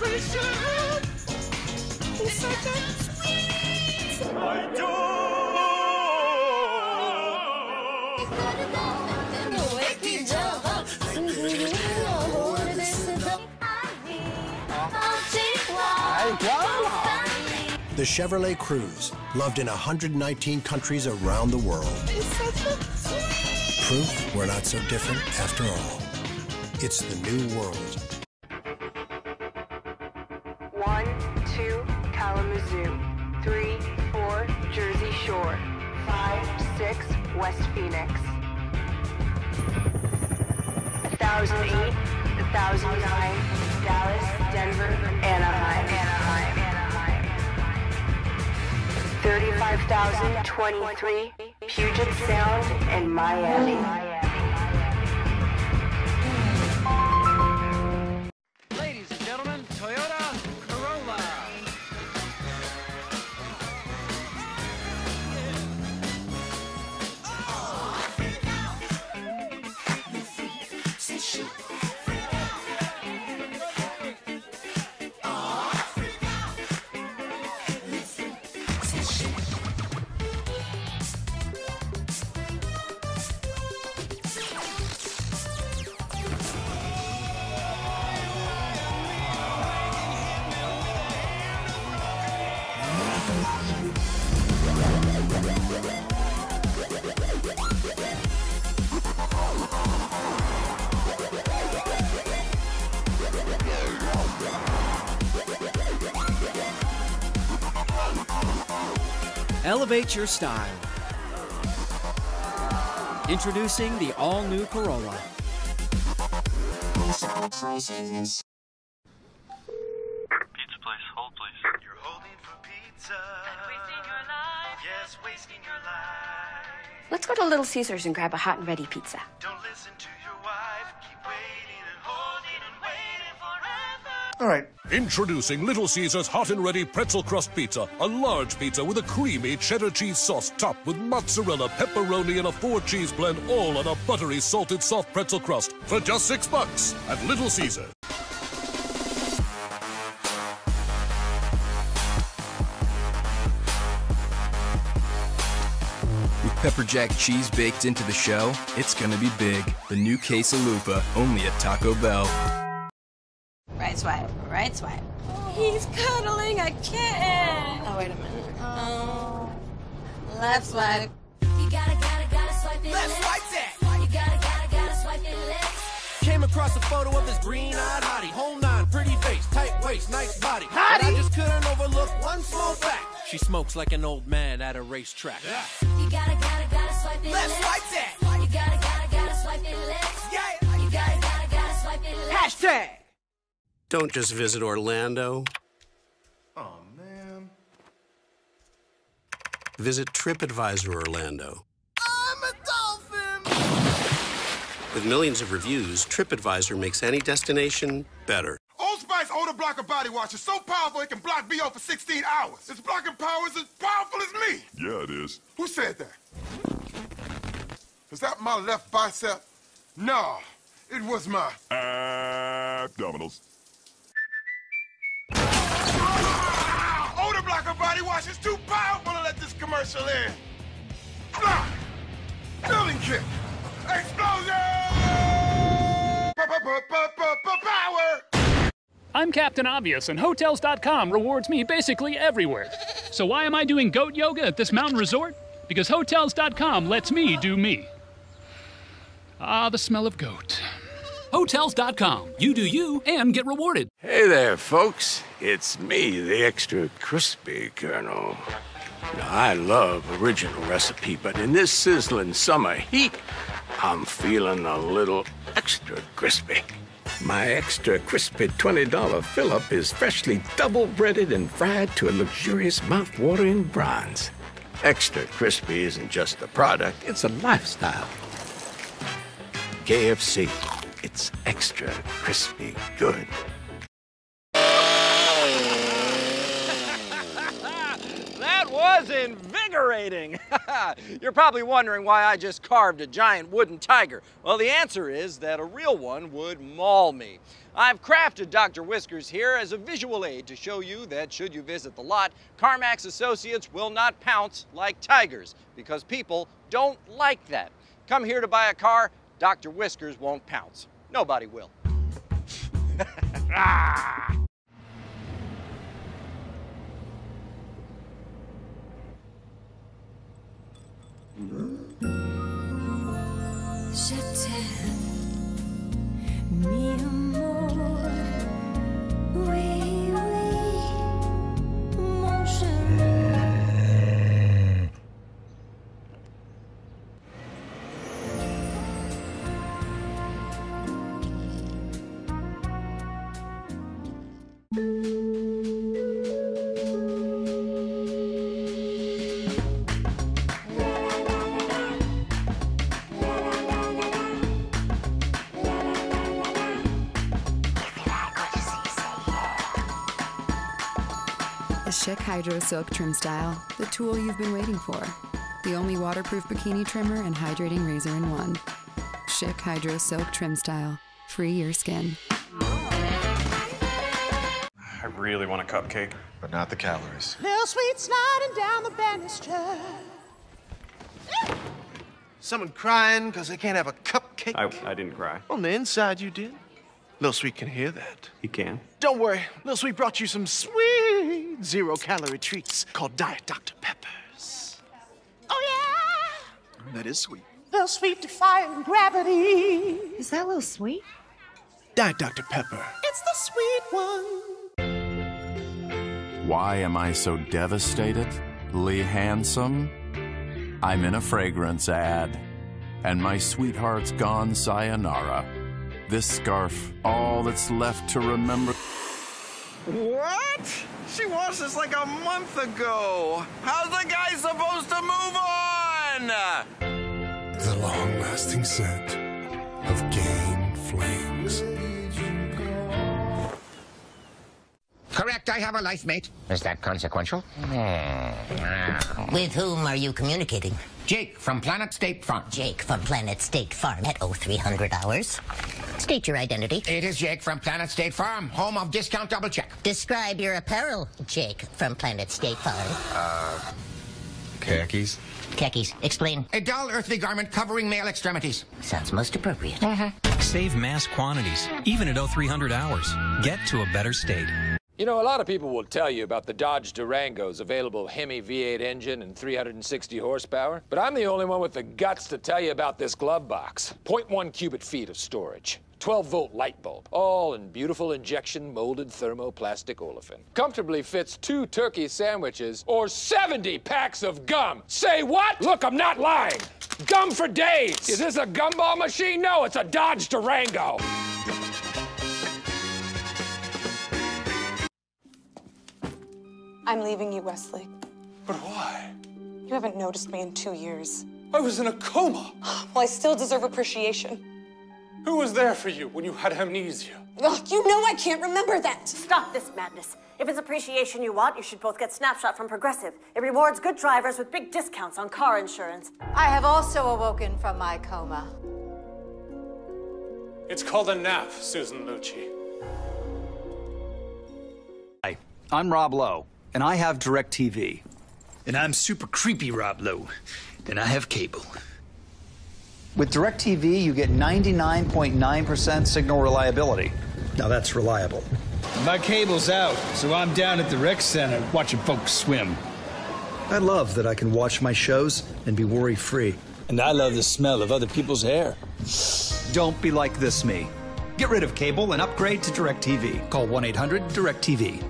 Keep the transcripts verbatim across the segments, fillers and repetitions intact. nutrition. It's such a sweet. I do. No waking up. No, this is the I The Chevrolet Cruze, loved in one hundred nineteen countries around the world. It's such a sweet. Proof we're not so different after all. It's the new world. Two, Kalamazoo. Three, four, Jersey Shore. Five, six, West Phoenix. A thousand eight, a thousand nine, Dallas, Denver, Anaheim, Anaheim, Anaheim. Thirty-five thousand twenty-three, Puget Sound and Miami. Elevate your style. Introducing the all-new Corolla. Pizza place, hold please. You're holding for pizza. And wasting your life. Yes, wasting your life. Let's go to Little Caesars and grab a hot and ready pizza. Don't listen to your wife. Keep waiting and holding and waiting forever. All right. Introducing Little Caesars Hot and Ready Pretzel Crust Pizza, a large pizza with a creamy cheddar cheese sauce topped with mozzarella, pepperoni, and a four-cheese blend, all on a buttery, salted, soft pretzel crust for just six bucks at Little Caesars. With pepper jack cheese baked into the shell, it's gonna be big. The new Quesalupa, only at Taco Bell. Right swipe, right swipe. Oh. He's cuddling a kitten. Oh, wait a minute. Oh. Left swipe. You gotta, gotta, gotta swipe it left. Swipe that. You gotta, gotta, gotta swipe it left. Came across a photo of this green-eyed hottie. Whole nine, pretty face, tight waist, nice body. Hottie! And I just couldn't overlook one small fact. She smokes like an old man at a racetrack. Yeah. You gotta, gotta, gotta swipe it left. Left swipe that. You gotta, gotta, gotta swipe it left. Yeah. You gotta, gotta, gotta swipe it left. Hashtag. Don't just visit Orlando. Oh, man. Visit TripAdvisor Orlando. I'm a dolphin! With millions of reviews, TripAdvisor makes any destination better. Old Spice Older Blocker Body Wash is so powerful it can block B O for sixteen hours. Its blocking power is as powerful as me! Yeah, it is. Who said that? Is that my left bicep? No, it was my... abdominals. Older Blocker Body Wash is too powerful to let this commercial in. Block! Building kick! Explosion! Power! I'm Captain Obvious, and Hotels dot com rewards me basically everywhere. So why am I doing goat yoga at this mountain resort? Because Hotels dot com lets me do me. Ah, the smell of goat. Hotels dot com. You do you and get rewarded. Hey there, folks. It's me, the Extra Crispy Colonel. Now, I love original recipe, but in this sizzling summer heat, I'm feeling a little extra crispy. My Extra Crispy twenty dollar fill-up is freshly double-breaded and fried to a luxurious mouth-watering bronze. Extra Crispy isn't just a product, it's a lifestyle. K F C. It's extra crispy good. That was invincible! invigorating. You're probably wondering why I just carved a giant wooden tiger. Well, the answer is that a real one would maul me. I've crafted Doctor Whiskers here as a visual aid to show you that should you visit the lot, CarMax associates will not pounce like tigers because people don't like that. Come here to buy a car, Doctor Whiskers won't pounce. Nobody will. Ah! Je t'aime, mi amour. Oui, oui, mon chéri. Schick Hydro Silk Trim Style, the tool you've been waiting for. The only waterproof bikini trimmer and hydrating razor in one. Schick Hydro Silk Trim Style. Free your skin. I really want a cupcake, but not the calories. Lil Sweet sliding down the banister. Someone crying because they can't have a cupcake? I, I didn't cry. On the inside, you did. Lil Sweet can hear that. He can. Don't worry, Lil Sweet brought you some sweet zero-calorie treats called Diet Doctor Peppers. Oh, yeah! That is sweet. Lil Sweet defying gravity. Is that Lil Sweet? Diet Doctor Pepper. It's the sweet one. Why am I so devastated? Lee Handsome? I'm in a fragrance ad. And my sweetheart's gone sayonara. This scarf, all that's left to remember. What? She washed this like a month ago. How's the guy supposed to move on? The long-lasting scent of Gain Flames. Correct, I have a life mate. Is that consequential? With whom are you communicating? Jake from Planet State Farm. Jake from Planet State Farm at oh three hundred hours. State your identity. It is Jake from Planet State Farm, home of Discount Double Check. Describe your apparel, Jake from Planet State Farm. Uh, khakis? Khakis. Explain. A dull earthly garment covering male extremities. Sounds most appropriate. Mm-hmm. Save mass quantities, even at oh three hundred hours. Get to a better state. You know, a lot of people will tell you about the Dodge Durango's available Hemi V eight engine and three hundred sixty horsepower, but I'm the only one with the guts to tell you about this glove box. zero point one cubic feet of storage, twelve volt light bulb, all in beautiful injection molded thermoplastic olefin. Comfortably fits two turkey sandwiches or seventy packs of gum. Say what? Look, I'm not lying. Gum for days. Is this a gumball machine? No, it's a Dodge Durango. I'm leaving you, Wesley. But why? You haven't noticed me in two years. I was in a coma. Well, I still deserve appreciation. Who was there for you when you had amnesia? Ugh, you know I can't remember that. Stop this madness. If it's appreciation you want, you should both get Snapshot from Progressive. It rewards good drivers with big discounts on car insurance. I have also awoken from my coma. It's called a nap, Susan Lucci. Hi, I'm Rob Lowe. And I have DirecTV. And I'm super creepy Rob Lowe. And I have cable. With DirecTV, you get ninety-nine point nine percent signal reliability. Now that's reliable. My cable's out, so I'm down at the rec center watching folks swim. I love that I can watch my shows and be worry-free. And I love the smell of other people's hair. Don't be like this me. Get rid of cable and upgrade to DirecTV. Call one eight hundred DirecTV.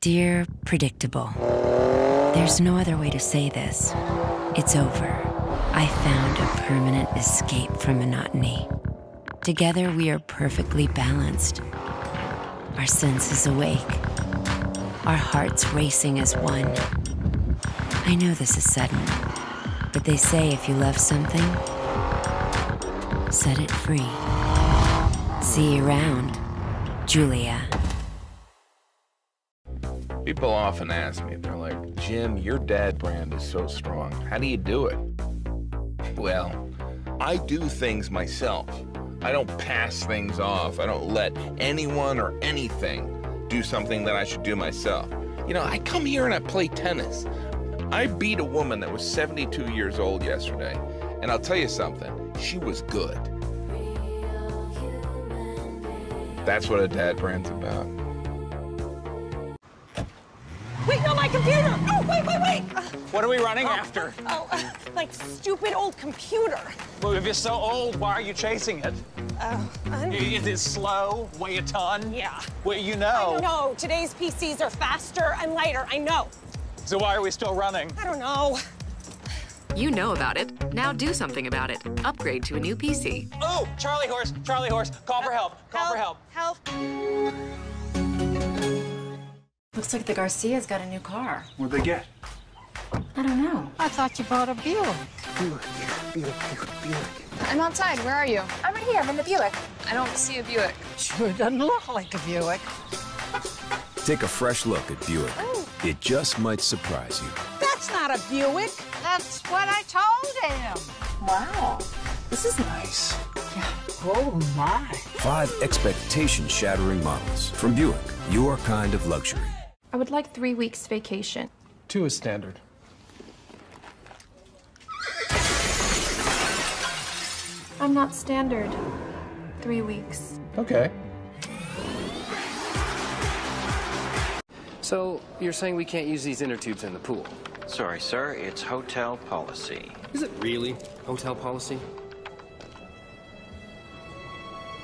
Dear Predictable, there's no other way to say this. It's over. I found a permanent escape from monotony. Together we are perfectly balanced. Our senses awake. Our hearts racing as one. I know this is sudden, but they say if you love something, set it free. See you around, Julia. People often ask me, they're like, Jim, your dad brand is so strong. How do you do it? Well, I do things myself. I don't pass things off. I don't let anyone or anything do something that I should do myself. You know, I come here and I play tennis. I beat a woman that was seventy-two years old yesterday. And I'll tell you something, she was good. That's what a dad brand's about. Wait, no, my computer! Oh, wait, wait, wait! What are we running oh, after? Oh, uh, like stupid old computer. Well, if you're so old, why are you chasing it? Oh, uh, it is slow, weigh a ton. Yeah. Well, you know. I know. Today's P Cs are faster and lighter, I know. So why are we still running? I don't know. You know about it. Now do something about it. Upgrade to a new P C. Oh, Charlie horse, Charlie horse, call for help, call for help. Help, help. Looks like the Garcias got a new car. What'd they get? I don't know. I thought you bought a Buick. Buick, Buick, Buick. I'm outside, where are you? I'm right here, I'm in the Buick. I don't see a Buick. Sure doesn't look like a Buick. Take a fresh look at Buick. Ooh. It just might surprise you. That's not a Buick. That's what I told him. Wow, this is nice. Yeah. Oh, my. Five expectation-shattering models from Buick, your kind of luxury. I would like three weeks vacation. Two is standard. I'm not standard. Three weeks. Okay. So, you're saying we can't use these inner tubes in the pool? Sorry, sir, it's hotel policy. Is it really hotel policy?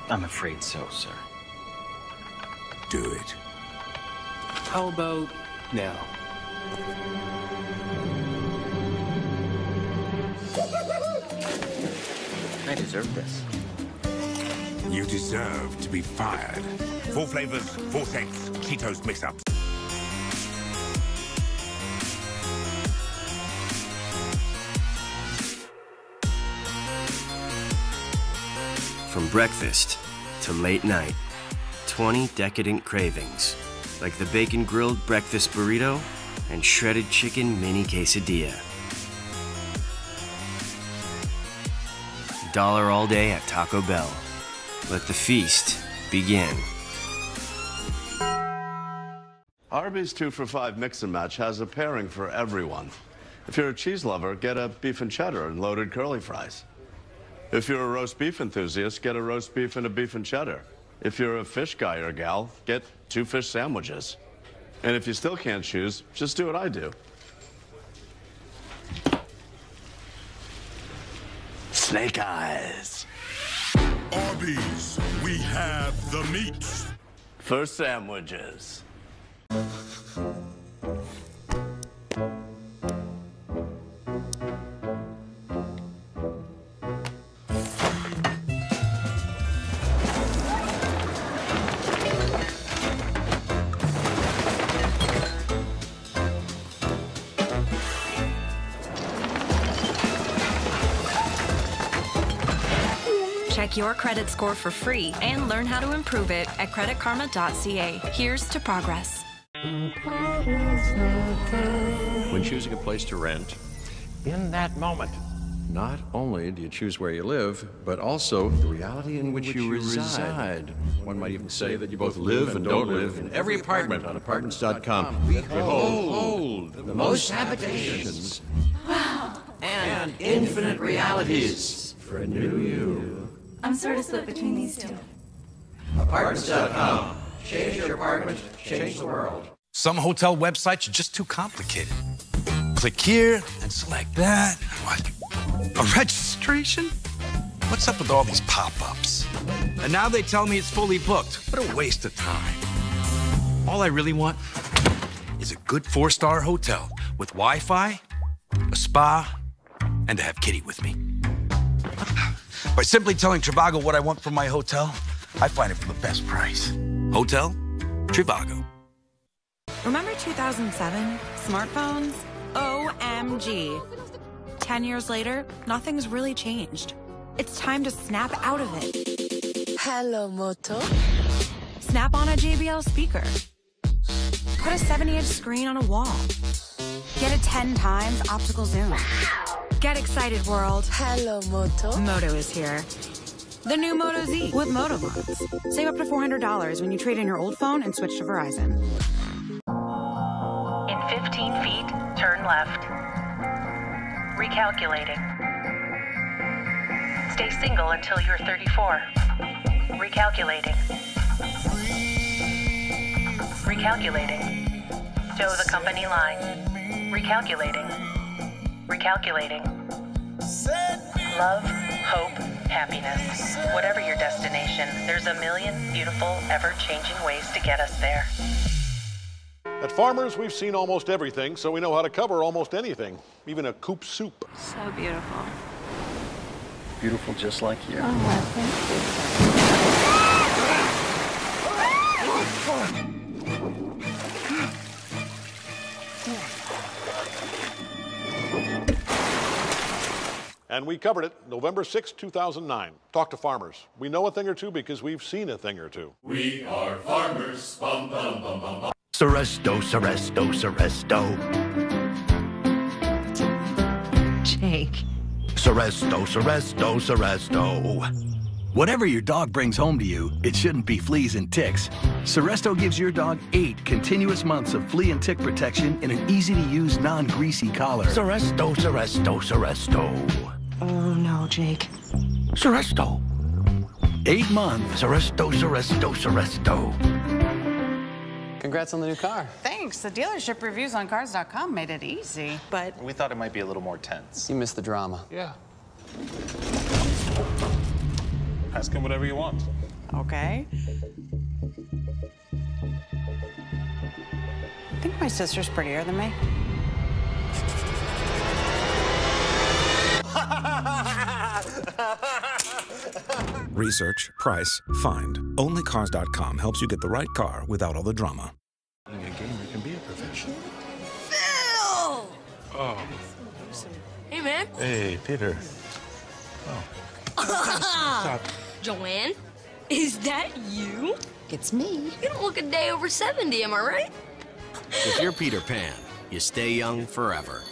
I'm afraid so, sir. Do it. How about now? I deserve this. You deserve to be fired. Four flavors, four scents, Cheetos mix-up. From breakfast to late night, twenty decadent cravings, like the bacon grilled breakfast burrito and shredded chicken mini quesadilla. Dollar all day at Taco Bell. Let the feast begin. Arby's two for five mix and match has a pairing for everyone. If you're a cheese lover, get a beef and cheddar and loaded curly fries. If you're a roast beef enthusiast, get a roast beef and a beef and cheddar. If you're a fish guy or gal, get two fish sandwiches. And if you still can't choose, just do what I do. Snake eyes. Arby's, we have the meats. For sandwiches. Check your credit score for free and learn how to improve it at credit karma dot c a. Here's to progress. When choosing a place to rent, in that moment, not only do you choose where you live, but also the reality in which, which you, you reside. reside. One might even say that you both live and don't live in every apartment on apartments dot com. Behold, the most habitations and infinite realities for a new you. I'm sort of split between these two. apartments dot com. Change your apartment, change the world. Some hotel websites are just too complicated. Click here and select that. What? A registration? What's up with all these pop-ups? And now they tell me it's fully booked. What a waste of time. All I really want is a good four-star hotel with Wi-Fi, a spa, and to have Kitty with me. By simply telling Trivago what I want from my hotel, I find it for the best price. Hotel, Trivago. Remember two thousand seven? Smartphones? O M G. Ten years later, nothing's really changed. It's time to snap out of it. Hello, Moto. Snap on a J B L speaker. Put a seventy-inch screen on a wall. Get a ten times optical zoom. Get excited, world. Hello, Moto. Moto is here. The new Moto Z with Moto Bonds. Save up to four hundred dollars when you trade in your old phone and switch to Verizon. In fifteen feet, turn left. Recalculating. Stay single until you're thirty-four. Recalculating. Recalculating. Toe the company line. Recalculating. Recalculating. Love, hope, happiness. Whatever your destination, there's a million beautiful, ever-changing ways to get us there. At Farmers, we've seen almost everything, so we know how to cover almost anything, even a coupe soup. So beautiful. Beautiful just like you. Oh, well, thank you. And we covered it November sixth, two thousand nine. Talk to Farmers. We know a thing or two because we've seen a thing or two. We are Farmers. Bum, bum, bum, bum, bum. Seresto, Seresto, Seresto. Jake. Seresto, Seresto, Seresto. Whatever your dog brings home to you, it shouldn't be fleas and ticks. Seresto gives your dog eight continuous months of flea and tick protection in an easy-to-use, non-greasy collar. Seresto, Seresto, Seresto. Oh, no, Jake. Seresto. Eight months. Seresto, Seresto, Seresto. Congrats on the new car. Thanks. The dealership reviews on cars dot com made it easy, but... We thought it might be a little more tense. You missed the drama. Yeah. Ask him whatever you want. Okay. I think my sister's prettier than me. Research, price, find. Only cars dot com helps you get the right car without all the drama. In a gamer can be a professional. Phil! Oh. Hey, man. Hey, Peter. Oh. Stop. Joanne, is that you? It's me. You don't look a day over seventy, am I right? If you're Peter Pan, you stay young forever.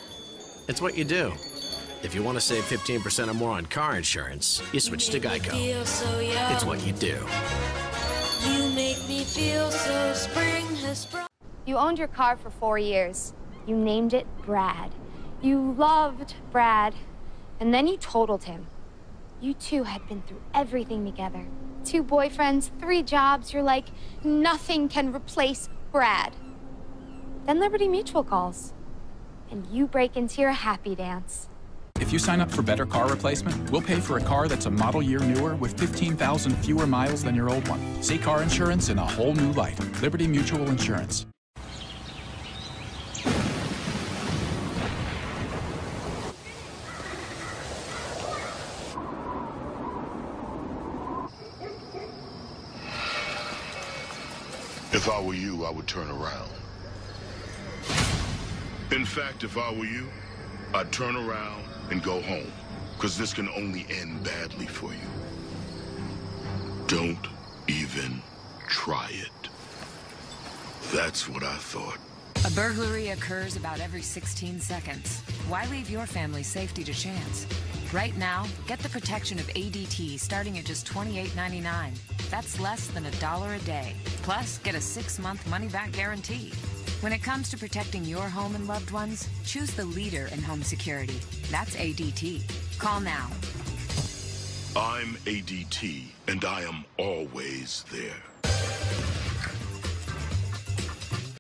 It's what you do. If you want to save fifteen percent or more on car insurance, you switch you to Geico. So it's what you do. You make me feel so spring has sprung. You owned your car for four years. You named it Brad. You loved Brad. And then you totaled him. You two had been through everything together. Two boyfriends, three jobs. You're like, nothing can replace Brad. Then Liberty Mutual calls, and you break into your happy dance. If you sign up for Better Car Replacement, we'll pay for a car that's a model year newer with fifteen thousand fewer miles than your old one. See car insurance in a whole new light. Liberty Mutual Insurance. If I were you, I would turn around. In fact, if I were you, I'd turn around and go home, because this can only end badly for you. Don't even try it. That's what I thought. A burglary occurs about every sixteen seconds. Why leave your family's safety to chance? Right now, get the protection of A D T starting at just twenty-eight ninety-nine. That's less than a dollar a day. Plus, get a six-month money-back guarantee. When it comes to protecting your home and loved ones, choose the leader in home security. That's A D T. Call now. I'm A D T, and I am always there.